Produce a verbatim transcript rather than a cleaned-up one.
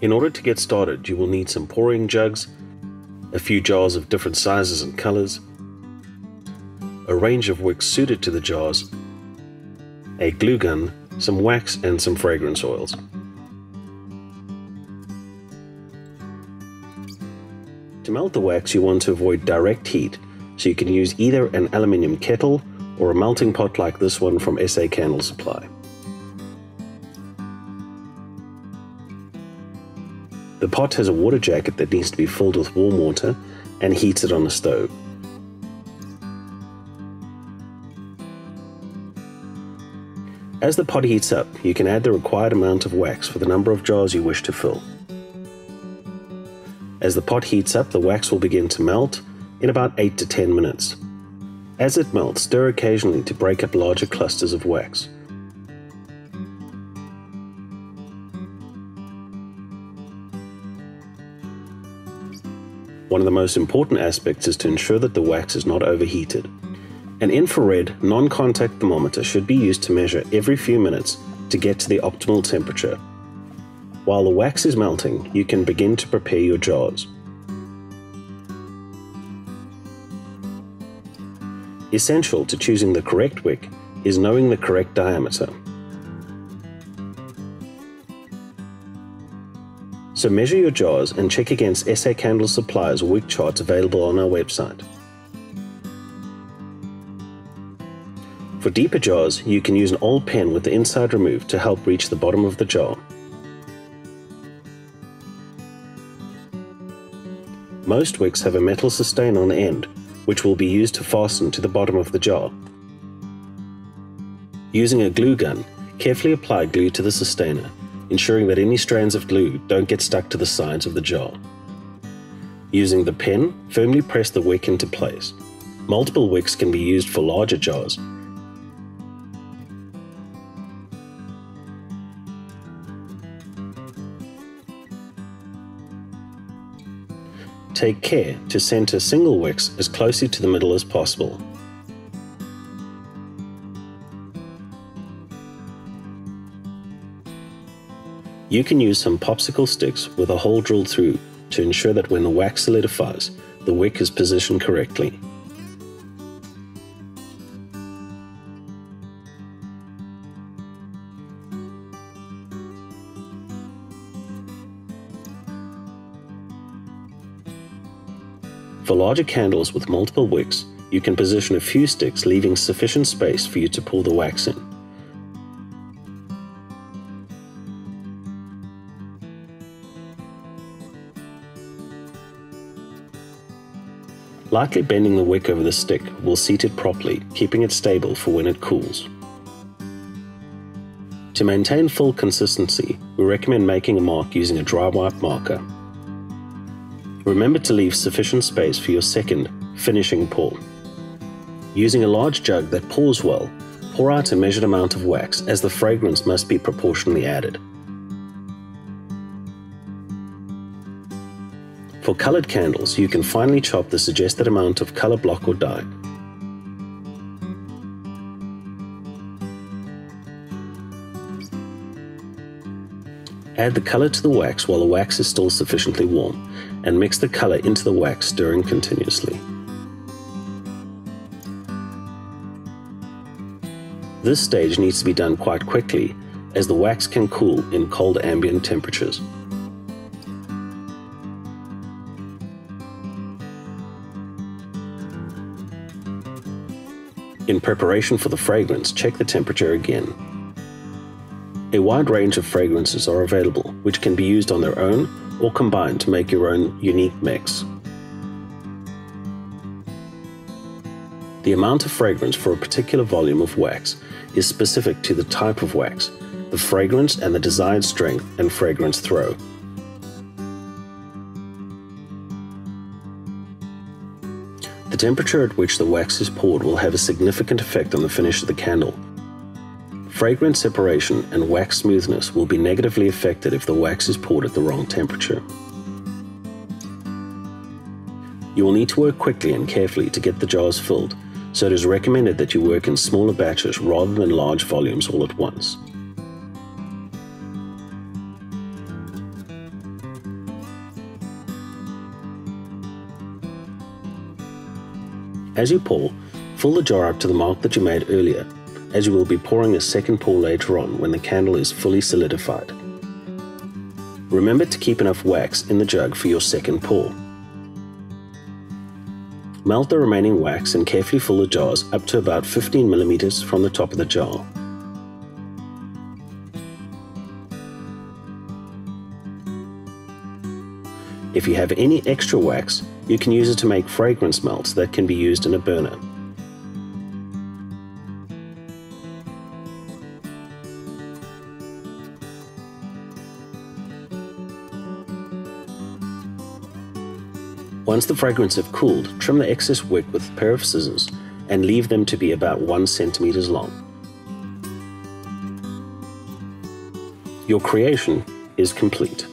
In order to get started, you will need some pouring jugs, a few jars of different sizes and colors, a range of wicks suited to the jars, a glue gun, some wax and some fragrance oils. To melt the wax, you want to avoid direct heat, so you can use either an aluminium kettle or a melting pot like this one from S A Candle Supply. The pot has a water jacket that needs to be filled with warm water and heated on a stove. As the pot heats up, you can add the required amount of wax for the number of jars you wish to fill. As the pot heats up, the wax will begin to melt in about eight to ten minutes. As it melts, stir occasionally to break up larger clusters of wax. One of the most important aspects is to ensure that the wax is not overheated. An infrared, non-contact thermometer should be used to measure every few minutes to get to the optimal temperature. While the wax is melting, you can begin to prepare your jars. Essential to choosing the correct wick is knowing the correct diameter. So measure your jars and check against S A Candle Supply's wick charts available on our website. For deeper jars, you can use an old pen with the inside removed to help reach the bottom of the jar. Most wicks have a metal sustain on the end, which will be used to fasten to the bottom of the jar. Using a glue gun, carefully apply glue to the sustainer, ensuring that any strands of glue don't get stuck to the sides of the jar. Using the pen, firmly press the wick into place. Multiple wicks can be used for larger jars. Take care to center single wicks as closely to the middle as possible. You can use some popsicle sticks with a hole drilled through to ensure that when the wax solidifies, the wick is positioned correctly. For larger candles with multiple wicks, you can position a few sticks, leaving sufficient space for you to pour the wax in. Lightly bending the wick over the stick will seat it properly, keeping it stable for when it cools. To maintain full consistency, we recommend making a mark using a dry wipe marker. Remember to leave sufficient space for your second, finishing pour. Using a large jug that pours well, pour out a measured amount of wax, as the fragrance must be proportionally added. For colored candles, you can finely chop the suggested amount of color block or dye. Add the color to the wax while the wax is still sufficiently warm, and mix the color into the wax, stirring continuously. This stage needs to be done quite quickly, as the wax can cool in cold ambient temperatures. In preparation for the fragrance, check the temperature again. A wide range of fragrances are available, which can be used on their own or combined to make your own unique mix. The amount of fragrance for a particular volume of wax is specific to the type of wax, the fragrance, and the desired strength and fragrance throw. The temperature at which the wax is poured will have a significant effect on the finish of the candle. Fragrance separation and wax smoothness will be negatively affected if the wax is poured at the wrong temperature. You will need to work quickly and carefully to get the jars filled, so it is recommended that you work in smaller batches rather than large volumes all at once. As you pour, fill the jar up to the mark that you made earlier, as you will be pouring a second pour later on when the candle is fully solidified. Remember to keep enough wax in the jug for your second pour. Melt the remaining wax and carefully fill the jars up to about fifteen millimeters from the top of the jar. If you have any extra wax, you can use it to make fragrance melts that can be used in a burner. Once the fragrances have cooled, trim the excess wick with a pair of scissors and leave them to be about one centimeter long. Your creation is complete.